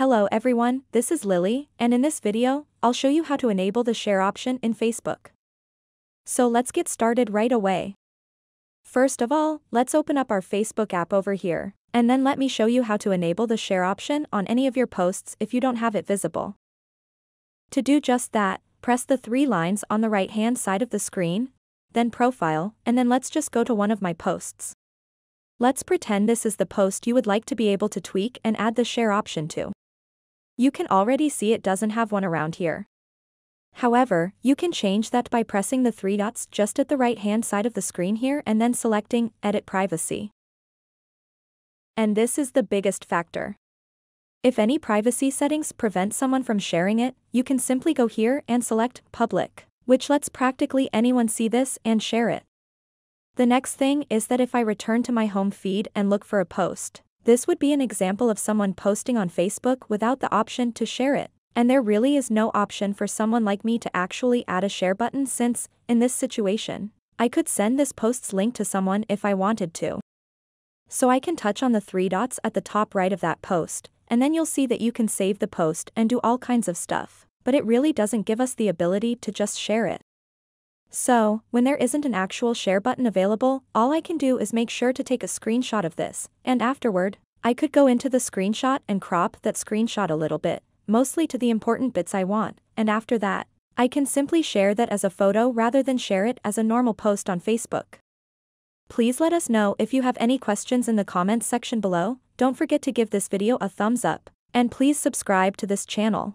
Hello everyone, this is Lily, and in this video, I'll show you how to enable the share option in Facebook. So let's get started right away. First of all, let's open up our Facebook app over here, and then let me show you how to enable the share option on any of your posts if you don't have it visible. To do just that, press the three lines on the right-hand side of the screen, then Profile, and then let's just go to one of my posts. Let's pretend this is the post you would like to be able to tweak and add the share option to. You can already see it doesn't have one around here. However, you can change that by pressing the three dots just at the right-hand side of the screen here and then selecting Edit Privacy. And this is the biggest factor. If any privacy settings prevent someone from sharing it, you can simply go here and select Public, which lets practically anyone see this and share it. The next thing is that if I return to my home feed and look for a post, this would be an example of someone posting on Facebook without the option to share it, and there really is no option for someone like me to actually add a share button since, in this situation, I could send this post's link to someone if I wanted to. So I can touch on the three dots at the top right of that post, and then you'll see that you can save the post and do all kinds of stuff, but it really doesn't give us the ability to just share it. So, when there isn't an actual share button available, all I can do is make sure to take a screenshot of this, and afterward, I could go into the screenshot and crop that screenshot a little bit, mostly to the important bits I want, and after that, I can simply share that as a photo rather than share it as a normal post on Facebook. Please let us know if you have any questions in the comments section below. Don't forget to give this video a thumbs up, and please subscribe to this channel.